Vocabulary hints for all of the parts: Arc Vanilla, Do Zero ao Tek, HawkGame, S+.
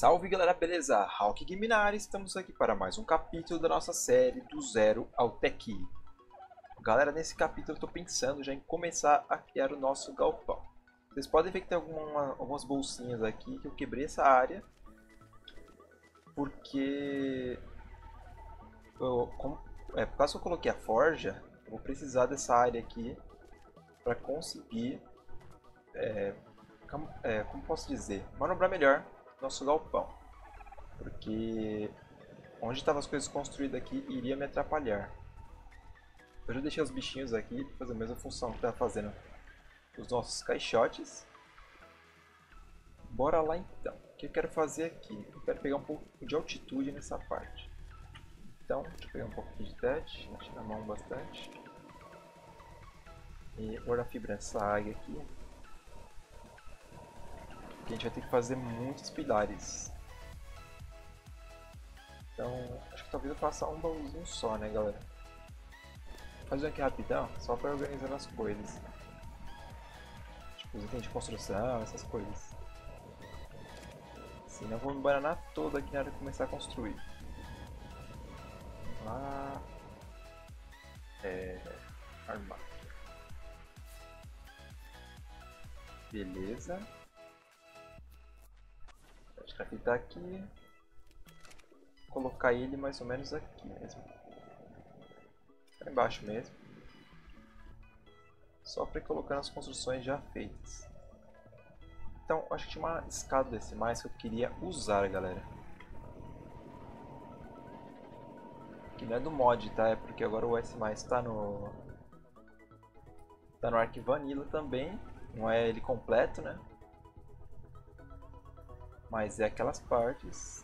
Salve galera, beleza? HawkGame na área, estamos aqui para mais um capítulo da nossa série Do Zero ao Tek. Galera, nesse capítulo eu estou pensando já em começar a criar o nosso galpão. Vocês podem ver que tem algumas bolsinhas aqui que eu quebrei essa área. Porque... por causa que eu coloquei a forja, eu vou precisar dessa área aqui para conseguir... como posso dizer? Manobrar melhor nosso galpão, porque onde estavam as coisas construídas aqui iria me atrapalhar. Eu já deixei os bichinhos aqui para fazer a mesma função que está fazendo os nossos caixotes. Bora lá então. O que eu quero fazer aqui? Eu quero pegar um pouco de altitude nessa parte. Então, deixa eu pegar um pouco de tete, deixa na mão bastante. E bora fibrar essa águia aqui. A gente vai ter que fazer muitos pilares. Então, acho que talvez eu faça um baúzinho só, né galera? Vou fazer aqui rapidão, só para organizar as coisas. Tipo, os itens de construção, essas coisas. Senão eu vou me bananar todo aqui na hora de começar a construir. Vamos lá. Armar. Beleza. Fitar aqui, colocar ele mais ou menos aqui mesmo, pra embaixo mesmo, só para colocar as construções já feitas. Então acho que tinha uma escada desse mais que eu queria usar, galera, que não é do mod, tá? É porque agora o S+ tá no Arc Vanilla também, não é ele completo, né? Mas é aquelas partes.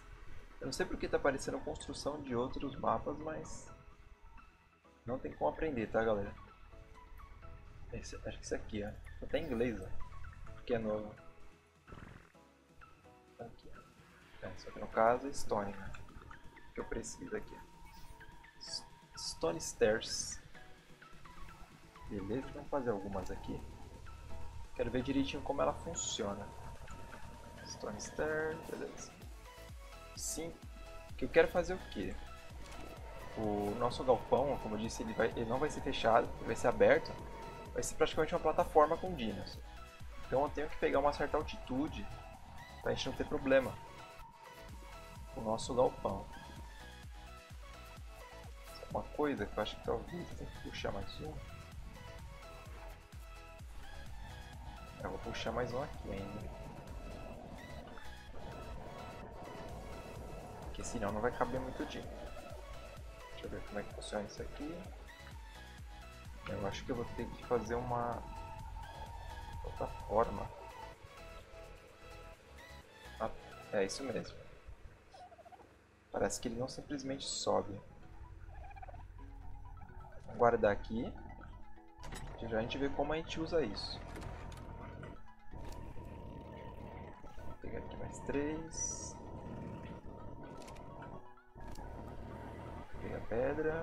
Eu não sei porque tá aparecendo construção de outros mapas, mas não tem como aprender, tá galera? Esse, acho que esse aqui, ó. Tá até em inglês, ó. Porque é novo. Aqui, ó. Só que no caso é Stone, né? O que eu preciso aqui, ó. Stone Stairs. Beleza, vamos fazer algumas aqui. Quero ver direitinho como ela funciona. Stone Star, beleza. Sim, que eu quero fazer o que? O nosso galpão, como eu disse, ele não vai ser fechado, ele vai ser aberto. Vai ser praticamente uma plataforma com dinos. Então eu tenho que pegar uma certa altitude para a gente não ter problema com o nosso galpão. Uma coisa que eu acho que talvez tem que puxar mais um. Eu vou puxar mais um aqui ainda. Porque senão não vai caber muito dino. Deixa eu ver como é que funciona isso aqui. Eu acho que eu vou ter que fazer uma plataforma. Ah, é isso mesmo. Parece que ele não simplesmente sobe. Vou guardar aqui. Já a gente vê como a gente usa isso. Vou pegar aqui mais 3. Pedra,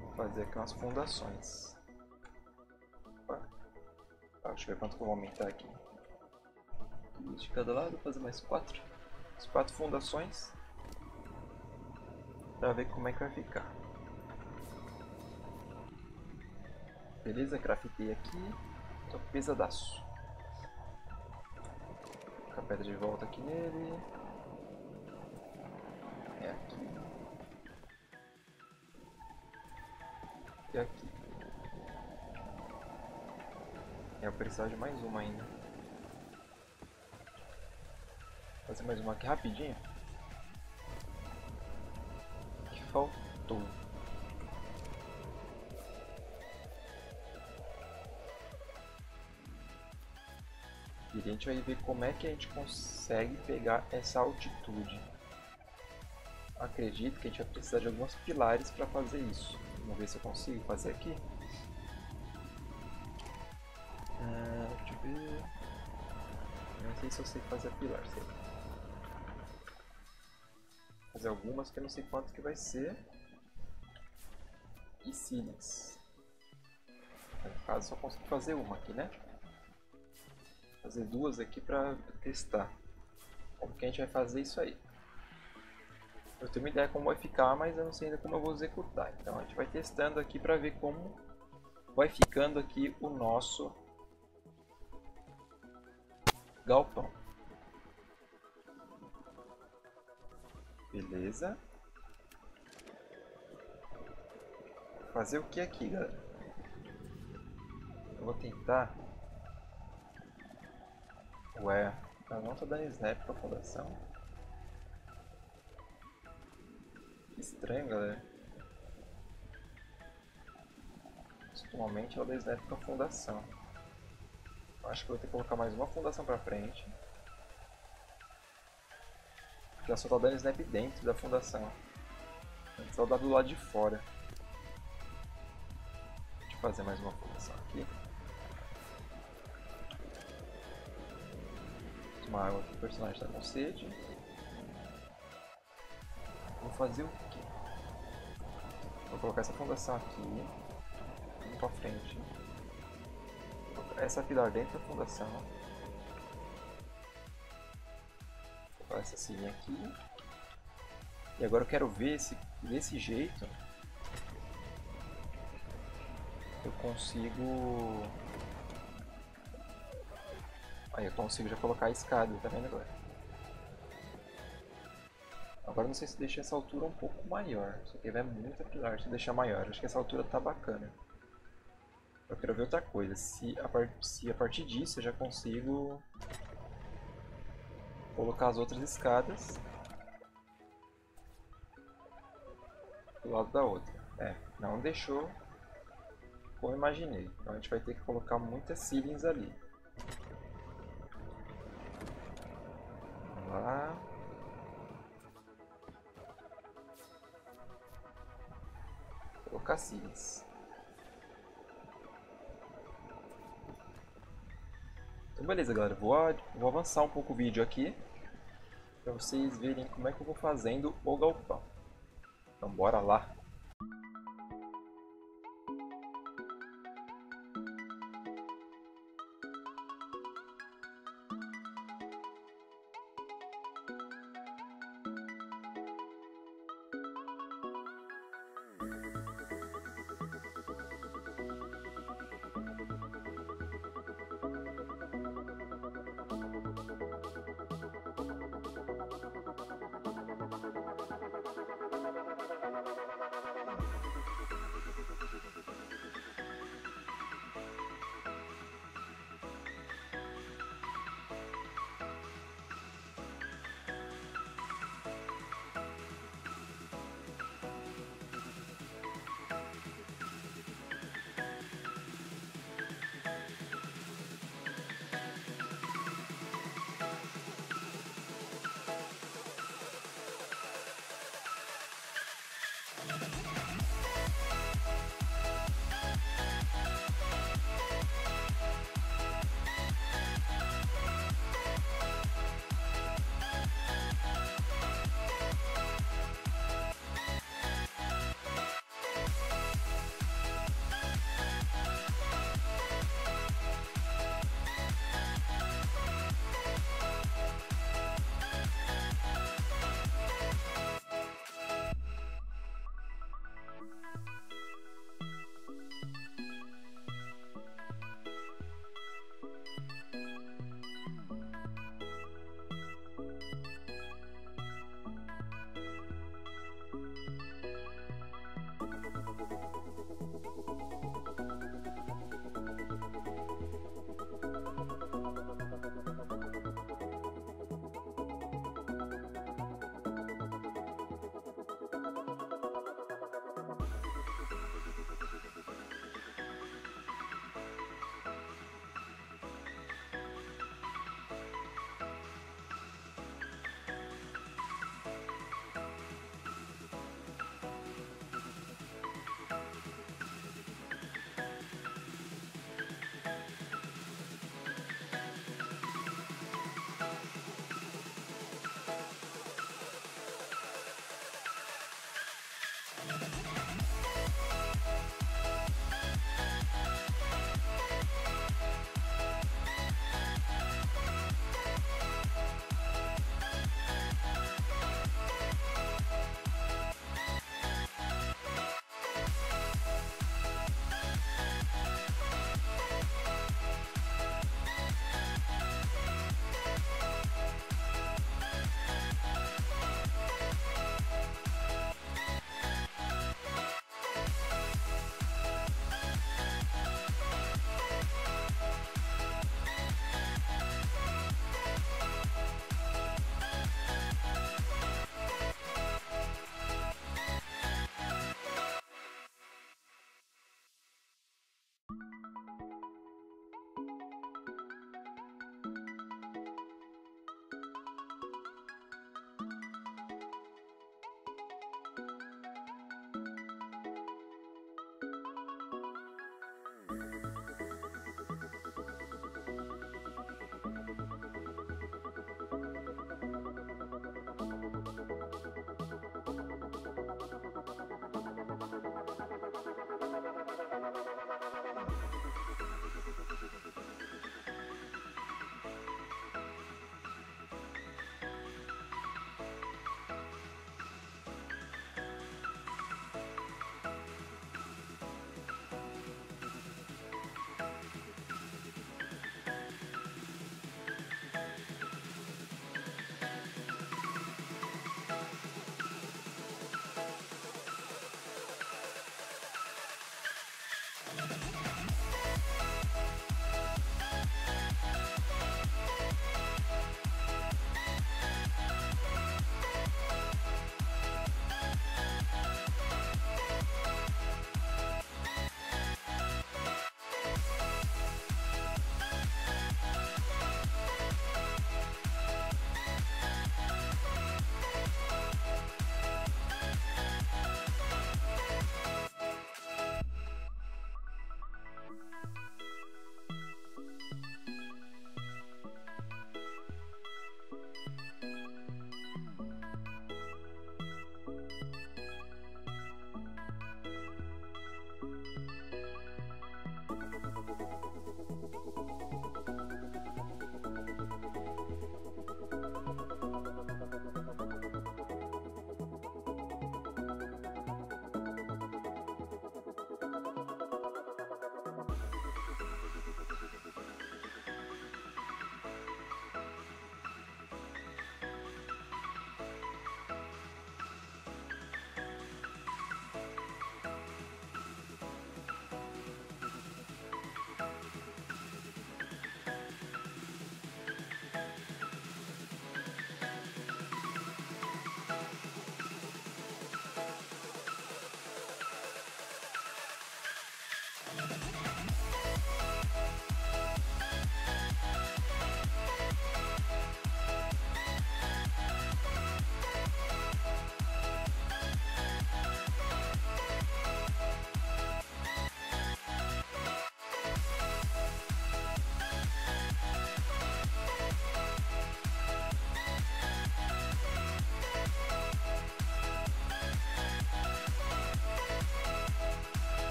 vou fazer aqui umas fundações. Opa. Deixa eu ver quanto que eu vou aumentar aqui. De cada lado, vou fazer mais 4. As 4 fundações para ver como é que vai ficar. Beleza, craftei aqui. Tô pesadaço. Vou colocar a pedra de volta aqui nele. Aqui e aqui. Eu preciso de mais uma ainda. Vou fazer mais uma aqui rapidinho. Que faltou. E a gente vai ver como é que a gente consegue pegar essa altitude. Acredito que a gente vai precisar de alguns pilares para fazer isso. Vamos ver se eu consigo fazer aqui. Deixa eu ver. Não sei se eu sei fazer pilar. Sei. Vou fazer algumas que eu não sei quanto que vai ser. E sílex. No caso, só consigo fazer uma aqui, né? fazer duas aqui para testar como que a gente vai fazer isso aí. Eu tenho uma ideia como vai ficar, mas eu não sei ainda como eu vou executar. Então a gente vai testando aqui para ver como vai ficando aqui o nosso galpão. Beleza. Fazer o que aqui, galera? Eu vou tentar... Ué, eu não tô dando snap pra fundação. Que estranho, galera. Normalmente ela dá snap pra fundação. Eu acho que eu vou ter que colocar mais uma fundação pra frente. Porque ela só tá dando snap dentro da fundação. Antes ela dá do lado de fora. Fazer mais uma fundação aqui. Uma água aqui, o personagem está com sede. Vou fazer o quê? Vou colocar essa fundação aqui. Um para frente. Vou colocar essa pilar dentro da fundação. Vou colocar essa sininha aqui. E agora eu quero ver se desse jeito eu consigo... Aí eu consigo já colocar a escada, tá vendo agora? Agora não sei se deixa essa altura um pouco maior. Isso aqui vai muito pilar se deixar maior. Acho que essa altura tá bacana. Eu quero ver outra coisa. Se a partir disso eu já consigo colocar as outras escadas do lado da outra. É, não deixou como imaginei, então a gente vai ter que colocar muitas ceilings ali. Vamos lá. Vou colocar ceilings. Então beleza galera, vou avançar um pouco o vídeo aqui para vocês verem como é que eu vou fazendo o galpão. Então bora lá.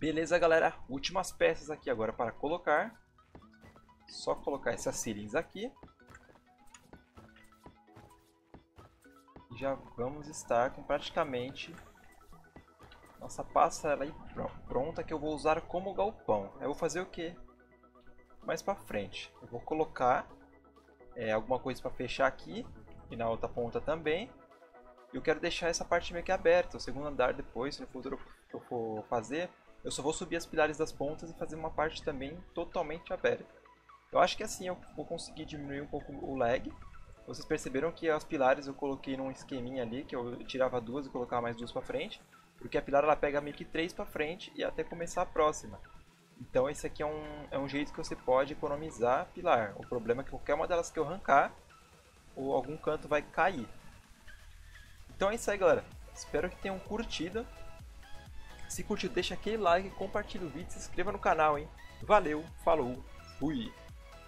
Beleza, galera. Últimas peças aqui agora para colocar. Só colocar essas ceilings aqui. E já vamos estar com praticamente nossa passarela aí pronta, que eu vou usar como galpão. Eu vou fazer o quê? Mais para frente. Eu vou colocar alguma coisa para fechar aqui e na outra ponta também. Eu quero deixar essa parte meio que aberta. O segundo andar depois, no futuro que eu for fazer, eu só vou subir as pilares das pontas e fazer uma parte também totalmente aberta. Eu acho que assim eu vou conseguir diminuir um pouco o lag. Vocês perceberam que as pilares eu coloquei num esqueminha ali, que eu tirava duas e colocava mais duas para frente. Porque a pilar ela pega meio que 3 para frente e até começar a próxima. Então esse aqui é um jeito que você pode economizar a pilar. O problema é que qualquer uma delas que eu arrancar, ou algum canto vai cair. Então é isso aí, galera. Espero que tenham curtido. Se curtiu, deixa aquele like, compartilha o vídeo e se inscreva no canal, hein? Valeu, falou, fui!